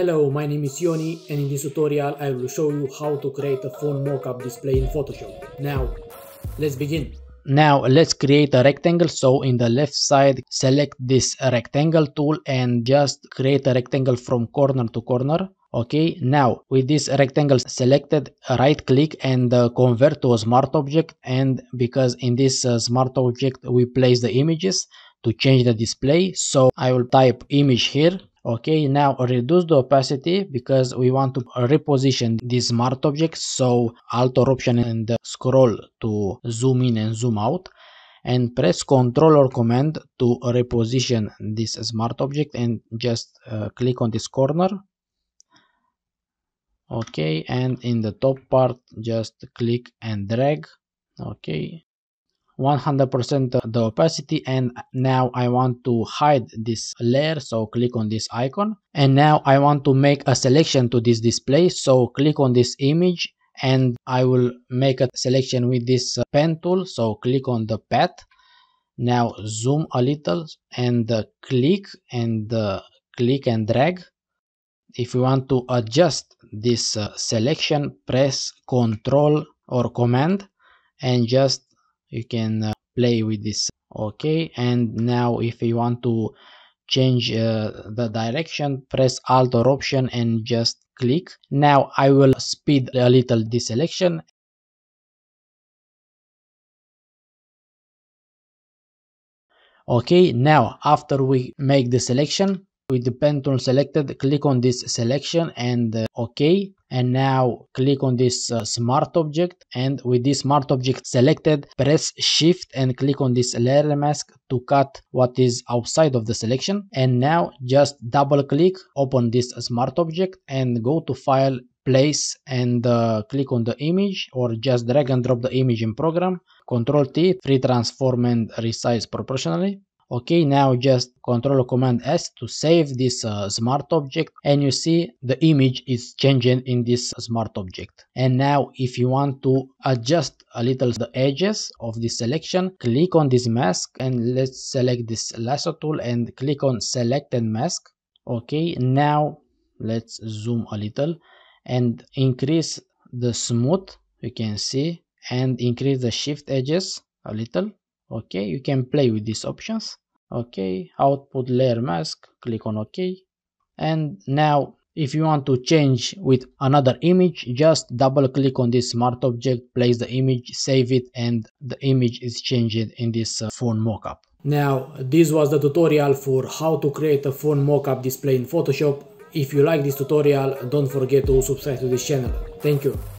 Hello, my name is Ioni, and in this tutorial I will show you how to create a phone mockup display in Photoshop. Now, let's begin. Now let's create a rectangle. So in the left side, select this rectangle tool and just create a rectangle from corner to corner. Okay, now with this rectangle selected, right click and convert to a smart object. And because in this smart object we place the images to change the display, so I will type image here. Okay, now reduce the opacity because we want to reposition this smart object, so Alt or Option and scroll to zoom in and zoom out, and press Ctrl or Command to reposition this smart object, and just click on this corner. Okay, and in the top part just click and drag. Okay, 100% the opacity, and now I want to hide this layer, so click on this icon. And now I want to make a selection to this display, so click on this image and I will make a selection with this pen tool, so click on the path. Now zoom a little and click and drag. If you want to adjust this selection, press Ctrl or Command and just you can play with this. Okay, and now if you want to change the direction, press Alt or Option and just click. Now I will speed a little this selection. Okay, now after we make the selection with the pen tool selected, click on this selection and OK. And now click on this smart object, and with this smart object selected, press Shift and click on this layer mask to cut what is outside of the selection. And now just double click, open this smart object and go to File, Place, and click on the image, or just drag and drop the image in program. Ctrl T, free transform and resize proportionally. Okay, now just Ctrl or Command S to save this smart object, and you see the image is changing in this smart object. And now if you want to adjust a little the edges of this selection, click on this mask and let's select this lasso tool and click on Select and Mask. Okay, now let's zoom a little and increase the smooth, you can see, and increase the shift edges a little. Okay, you can play with these options. Okay, output layer mask, click on OK. And now if you want to change with another image, just double click on this smart object, place the image, save it, and the image is changed in this phone mockup. Now this was the tutorial for how to create a phone mockup display in Photoshop. If you like this tutorial, don't forget to subscribe to this channel. Thank you.